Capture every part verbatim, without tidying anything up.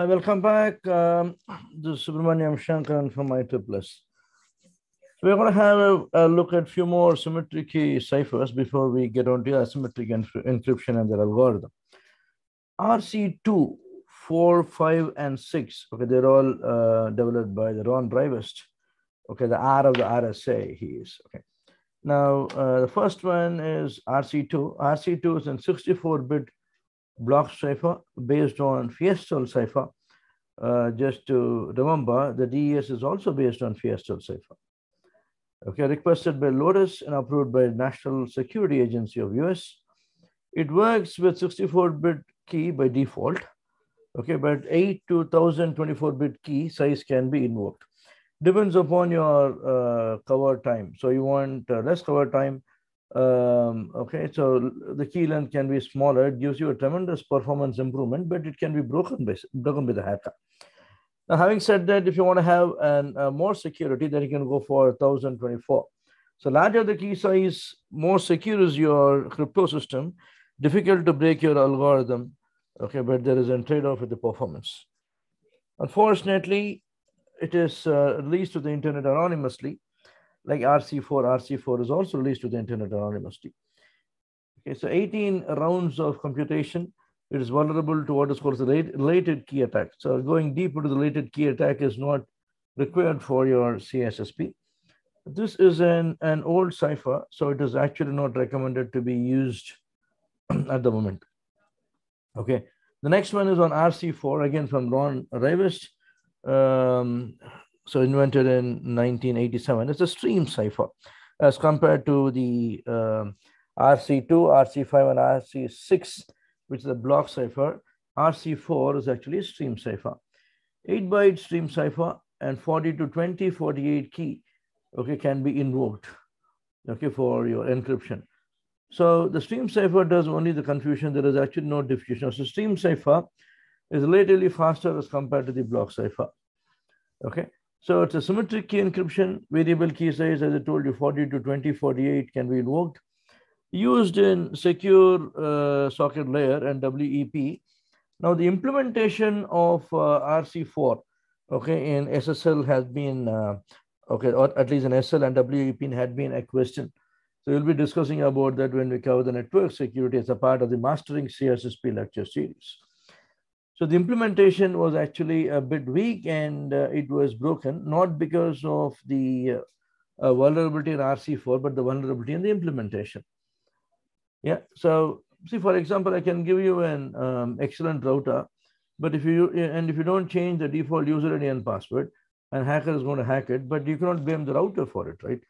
I welcome back um, the Subramaniam Shankaran from I P Plus. We're going to have a, a look at a few more symmetric key ciphers before we get on to asymmetric encryption and their algorithm. R C two, four, five, and six, okay, they're all uh, developed by the Ron Rivest, okay, the R of the R S A he is, okay. Now, uh, the first one is R C two. R C two is a sixty-four bit block cipher based on Feistel cipher. Uh, just to remember, the D E S is also based on Feistel cipher. Okay, requested by Lotus and approved by National Security Agency of U S. It works with sixty-four bit key by default. Okay, but eight to one thousand twenty-four bit key size can be invoked. Depends upon your uh, cover time. So you want uh, less cover time. Um, okay, so the key length can be smaller. It gives you a tremendous performance improvement, but it can be broken by, broken by the hacker. Now, having said that, if you want to have an, uh, more security, then you can go for one thousand twenty-four. So larger the key size, more secure is your crypto system. Difficult to break your algorithm. Okay, but there is a trade-off with the performance. Unfortunately, it is uh, released to the internet anonymously. Like R C four, R C four is also released to the internet anonymously. Okay, so eighteen rounds of computation. It is vulnerable to what is called the related key attack. So going deep into the related key attack is not required for your C S S P. This is an, an old cipher, so it is actually not recommended to be used at the moment. Okay, the next one is on R C four, again from Ron Rivest, um, so invented in nineteen eighty-seven. It's a stream cipher as compared to the uh, R C two, R C five, and R C six, which is a block cipher. R C four is actually a stream cipher. eight byte stream cipher and forty to twenty forty-eight key, okay, can be invoked, okay, for your encryption. So the stream cipher does only the confusion. There is actually no diffusion. So stream cipher is relatively faster as compared to the block cipher, okay? So it's a symmetric key encryption, variable key size, as I told you, forty to twenty forty-eight can be invoked. Used in secure uh, socket layer and W E P. Now the implementation of uh, R C four, okay, in S S L has been, uh, okay, or at least in S S L and W E P had been a question. So we'll be discussing about that when we cover the network security as a part of the Mastering C S S P lecture series. So the implementation was actually a bit weak and uh, it was broken, not because of the uh, uh, vulnerability in R C four, but the vulnerability in the implementation. Yeah, so see, for example, I can give you an um, excellent router, but if you, and if you don't change the default user I D and password, and hacker is going to hack it, but you cannot blame the router for it, right?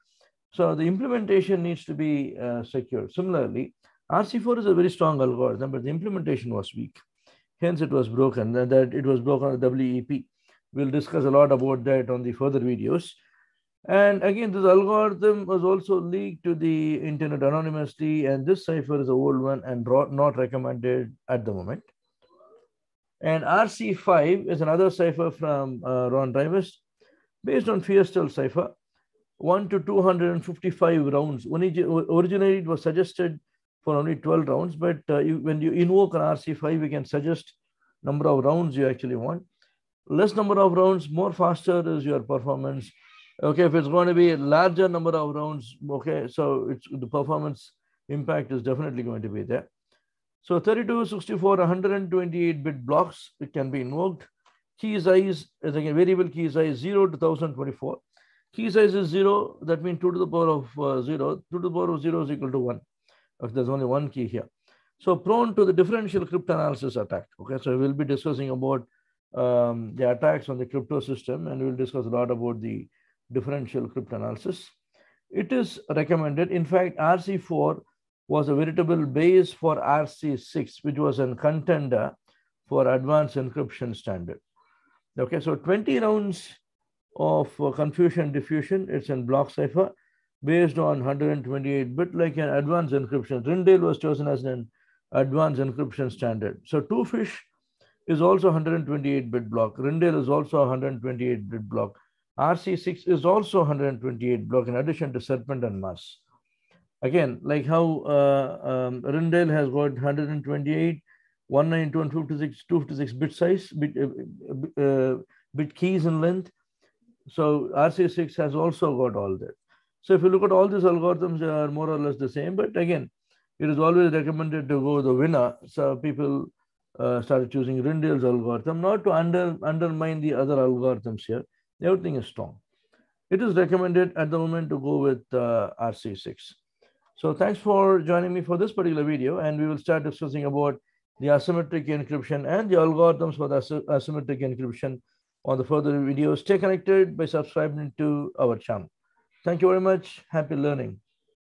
So the implementation needs to be uh, secure. Similarly, R C four is a very strong algorithm, but the implementation was weak. Hence, it was broken, and that it was broken on the W E P. We'll discuss a lot about that on the further videos. And again, this algorithm was also leaked to the internet anonymously, and this cipher is an old one and not recommended at the moment. And R C five is another cipher from uh, Ron Rivest, based on Feistel cipher. one to two hundred fifty-five rounds. Originally, it was suggested for only twelve rounds, but uh, you, when you invoke an R C five, you can suggest number of rounds you actually want. Less number of rounds, more faster is your performance. Okay, if it's going to be a larger number of rounds, okay, so it's, the performance impact is definitely going to be there. So thirty-two, sixty-four, one hundred twenty-eight bit blocks, it can be invoked. Key size is again variable key size zero to one thousand twenty-four. Key size is zero, that means two to the power of uh, zero. two to the power of zero is equal to one. Okay, there's only one key here. So prone to the differential cryptanalysis attack. Okay, so we'll be discussing about um, the attacks on the crypto system, and we'll discuss a lot about the differential cryptanalysis. It is recommended. In fact, R C four was a veritable base for R C six, which was a contender for advanced encryption standard. Okay, so twenty rounds of uh, confusion diffusion. It's in block cipher based on one hundred twenty-eight bit, like an advanced encryption. Rijndael was chosen as an advanced encryption standard. So two fish is also one hundred twenty-eight bit block. Rijndael is also one hundred twenty-eight bit block. R C six is also one hundred twenty-eight block in addition to Serpent and Mass. Again, like how uh, um, Rijndael has got one hundred twenty-eight, one ninety-two and two fifty-six bit size, bit, uh, uh, bit keys in length. So R C six has also got all that. So if you look at all these algorithms, they are more or less the same. But again, it is always recommended to go the winner. So people uh, started choosing Rijndael's algorithm, not to under, undermine the other algorithms here. Everything is strong. It is recommended at the moment to go with uh, R C six. So thanks for joining me for this particular video. And we will start discussing about the asymmetric encryption and the algorithms for the asymmetric encryption on the further videos. Stay connected by subscribing to our channel. Thank you very much. Happy learning.